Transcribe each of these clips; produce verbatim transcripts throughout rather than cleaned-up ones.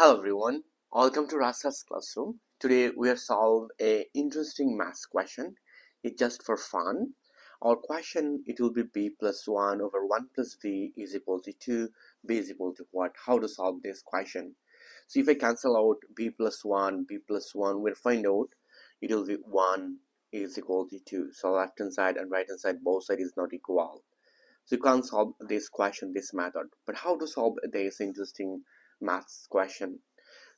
Hello everyone, welcome to Rashel's Classroom. Today we are solve a interesting math question. It's just for fun. Our question, it will be b plus one over one plus b is equal to two. B is equal to what? How to solve this question? So if I cancel out b plus one, b plus one, we'll find out it will be one is equal to two. So left hand side and right hand side, both side is not equal. So you can't solve this question, this method. But how to solve this interesting maths question?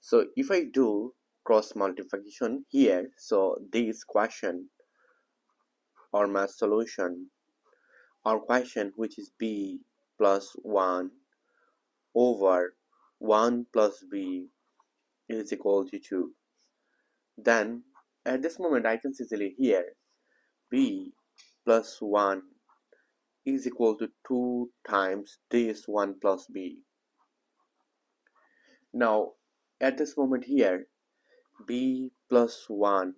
So if I do cross multiplication here, so this question or math solution or question, which is b plus one over one plus b is equal to two, then at this moment I can easily here b plus one is equal to two times this one plus b. Now at this moment here b plus one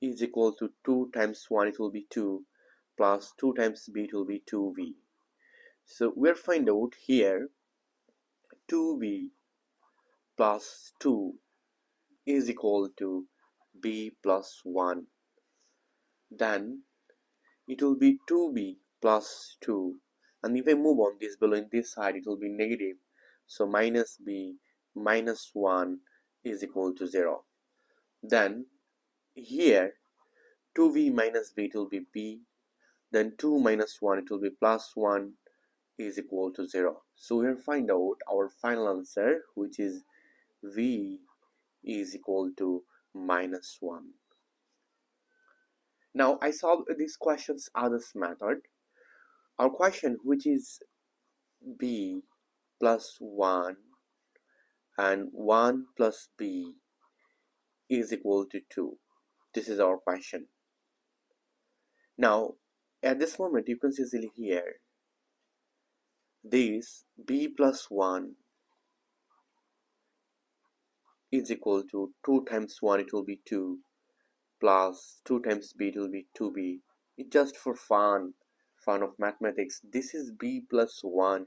is equal to two times one, it will be two, plus two times b, it will be two b. So we'll find out here two b plus two is equal to b plus one. Then it will be two b plus two, and if I move on this below in this side, it will be negative. So minus b minus one is equal to zero. Then here two b minus b, it will be b. Then two minus one, it will be plus one is equal to zero. So we'll find out our final answer, which is v is equal to minus one. Now I solved these questions others method. Our question, which is b plus one and one plus b is equal to two. This is our question. Now at this moment you can easily here this b plus one is equal to two times one, it will be two, plus two times b, it will be two b. It's just for fun fun of mathematics. This is b plus one,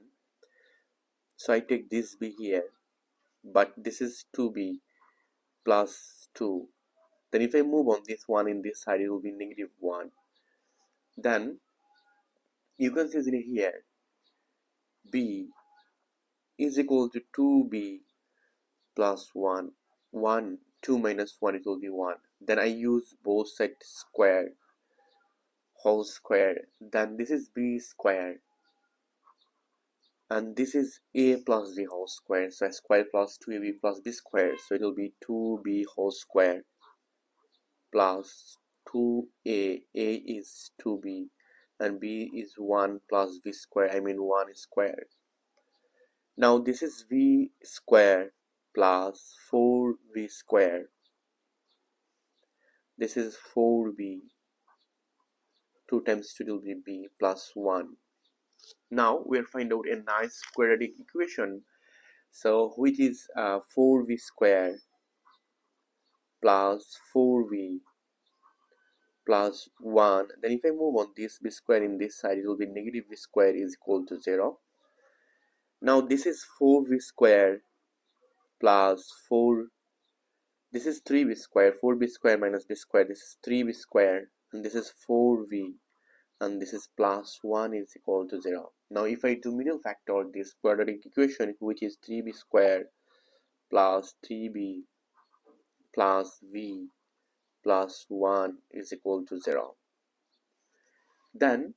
so I take this b here, but this is two b plus two. Then if I move on this one in this side, it will be negative one. Then you can see it here b is equal to two b plus one. one, two minus one, it will be one. Then I use both side square, whole square. Then this is b square, and this is a plus b whole square, so a square plus two a b plus b square, so it will be two b whole square plus two a, a is two b and b is one plus b square, I mean one is square. Now this is v square plus four b square, this is four b, two times two will be b plus one. Now we'll find out a nice quadratic equation, so which is uh, four v square plus four v plus one. Then if I move on this b square in this side, it will be negative v square is equal to zero. Now this is four v square plus four, this is three b square, four b square minus b square, this is three b square, and this is four v, and this is plus one is equal to zero. Now if I do middle factor this quadratic equation, which is three b square plus three b plus v plus one is equal to zero. Then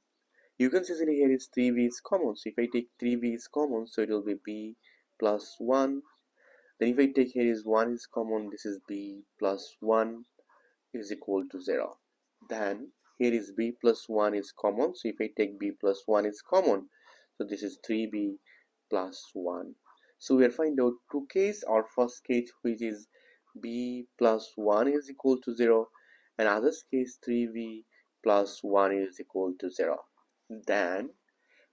you can see that here is three b is common, so if I take three b is common, so it will be b plus one. Then if I take here is one is common, this is b plus one is equal to zero. Then here is b plus one is common, so if I take b plus one is common, so this is three b plus one. So we'll find out two cases. Our first case, which is b plus one is equal to zero, and other case three b plus one is equal to zero. Then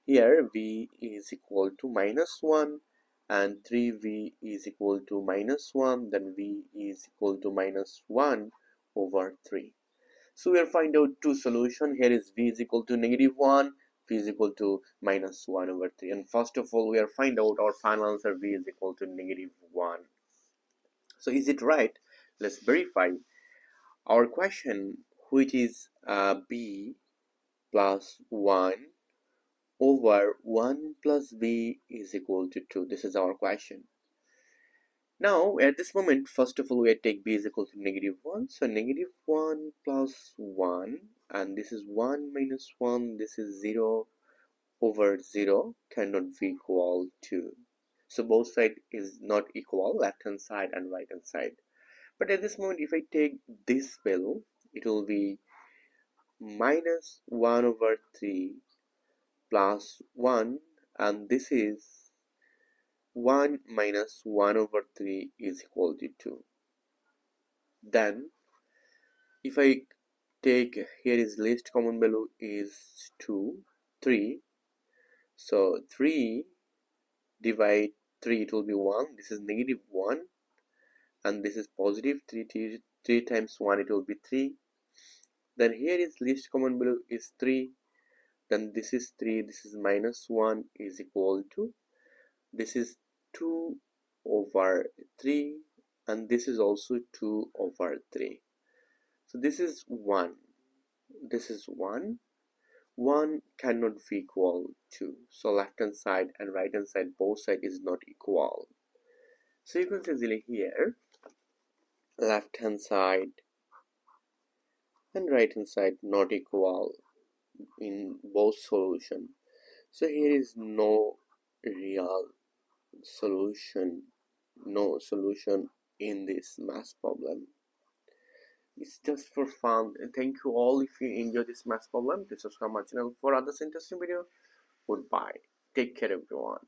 here v is equal to minus one and three v is equal to minus one, then v is equal to minus one over three. So we'll find out two solutions. Here is v is equal to negative one, v is equal to minus one over three. And first of all, we are find out our final answer, v is equal to negative one. So is it right? Let's verify our question, which is uh, b plus one over one plus b is equal to two. This is our question. Now at this moment, first of all, we take b is equal to negative one. So negative one plus one, and this is one minus one, this is zero over zero cannot be equal to. So both side is not equal, left hand side and right hand side. But at this moment, if I take this value, it will be minus one over three plus one, and this is one minus one over three is equal to two. Then if I take here is least common value is two, three. So three divide three, it will be one. This is negative one, and this is positive three, three, three times one, it will be three. Then here is least common value is three. Then this is three, this is minus one is equal to, this is two over three, and this is also two over three. So this is one, this is one, one cannot be equal to. So left hand side and right hand side, both side is not equal. So you can see easily here, left hand side and right hand side not equal in both solution. So here is no real solution, no solution in this math problem. It's just for fun. Thank you all. If you enjoy this math problem, please subscribe my channel for other interesting video. Goodbye. Take care everyone.